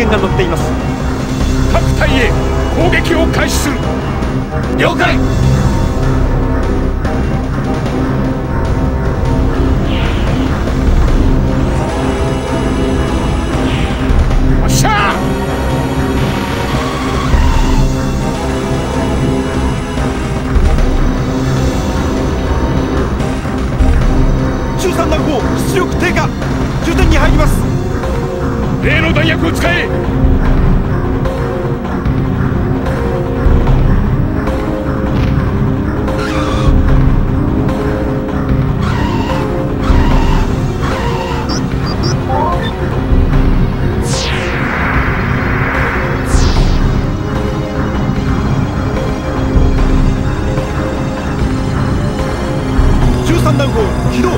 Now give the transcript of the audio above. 権が乗っています。各隊へ攻撃を開始する。了解。おっしゃー。13弾砲出力低下、重点に入ります。例の弾薬を使え。13弾砲起動。